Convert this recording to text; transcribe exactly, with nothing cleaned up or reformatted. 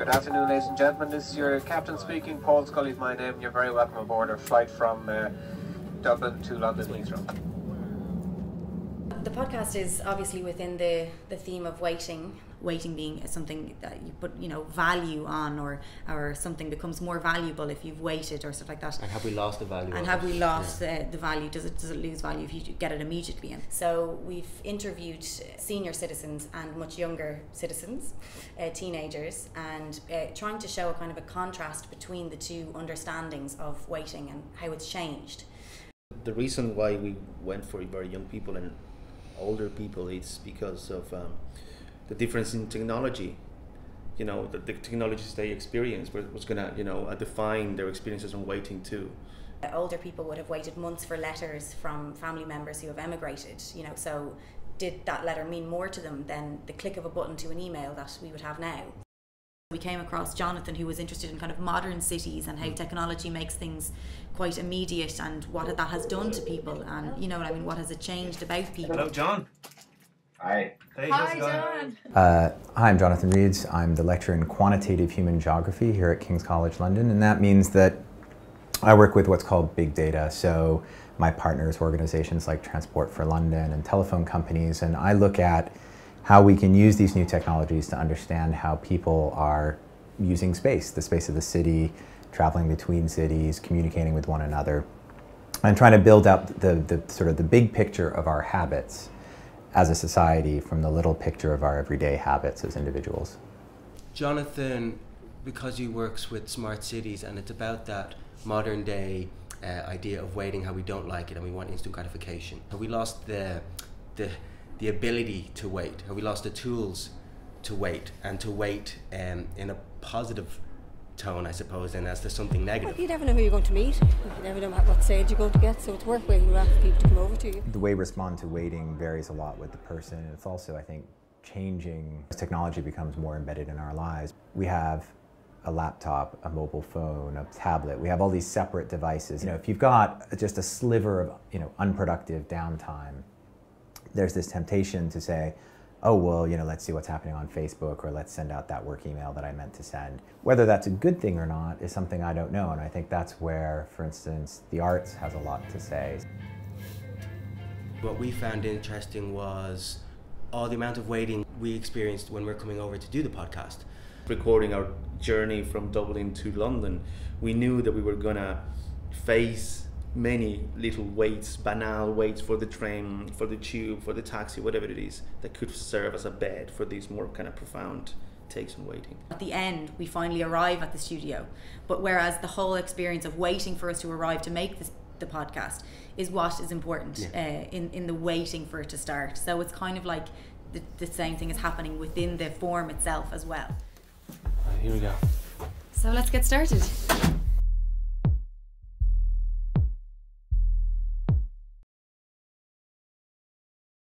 Good afternoon, ladies and gentlemen. This is your captain speaking. Paul Scully is my name. You're very welcome aboard our flight from uh, Dublin to London Heathrow. The podcast is obviously within the, the theme of waiting. Waiting being something that you put, you know, value on, or or something becomes more valuable if you've waited or stuff like that. And have we lost the value? And have it? we lost yeah. uh, the value? Does it does it lose value if you get it immediately? And so we've interviewed senior citizens and much younger citizens, uh, teenagers, and uh, trying to show a kind of a contrast between the two understandings of waiting and how it's changed. The reason why we went for very young people and older people is because of um, the difference in technology. You know, the, the technologies they experience was going to, you know, define their experiences on waiting too. Older people would have waited months for letters from family members who have emigrated, you know, so did that letter mean more to them than the click of a button to an email that we would have now? We came across Jonathan, who was interested in kind of modern cities and how technology makes things quite immediate and what that has done to people, and you know what I mean, what has it changed about people. Hello, John. Hi. Hey, how's it going? John. Uh, hi, I'm Jonathan Reeds. I'm the lecturer in quantitative human geography here at King's College London, and that means that I work with what's called big data. So my partners, organizations like Transport for London and telephone companies, and I look at how we can use these new technologies to understand how people are using space, the space of the city, traveling between cities, communicating with one another, and trying to build up the, the sort of the big picture of our habits as a society from the little picture of our everyday habits as individuals. Jonathan, because he works with smart cities, and it's about that modern day uh, idea of waiting, how we don't like it and we want instant gratification. Have we lost the, the the ability to wait? Have we lost the tools to wait, and to wait um, in a positive tone, I suppose, and as to something negative? Well, you never know who you're going to meet. You never know what stage you're going to get, so it's worth waiting around for people to come over to you. The way we respond to waiting varies a lot with the person. It's also, I think, changing as technology becomes more embedded in our lives. We have a laptop, a mobile phone, a tablet. We have all these separate devices. You know, if you've got just a sliver of, you know, unproductive downtime, there's this temptation to say, oh, well, you know, let's see what's happening on Facebook, or let's send out that work email that I meant to send. Whether that's a good thing or not is something I don't know, and I think that's where, for instance, the arts has a lot to say. What we found interesting was all the amount of waiting we experienced when we're coming over to do the podcast. Recording our journey from Dublin to London, we knew that we were gonna face many little waits, banal waits for the train, for the tube, for the taxi, whatever it is, that could serve as a bed for these more kind of profound takes on waiting. At the end, we finally arrive at the studio, but whereas the whole experience of waiting for us to arrive to make this, the podcast is what is important, yeah. uh, in, in the waiting for it to start. So it's kind of like the, the same thing is happening within the form itself as well. Right, here we go. So let's get started.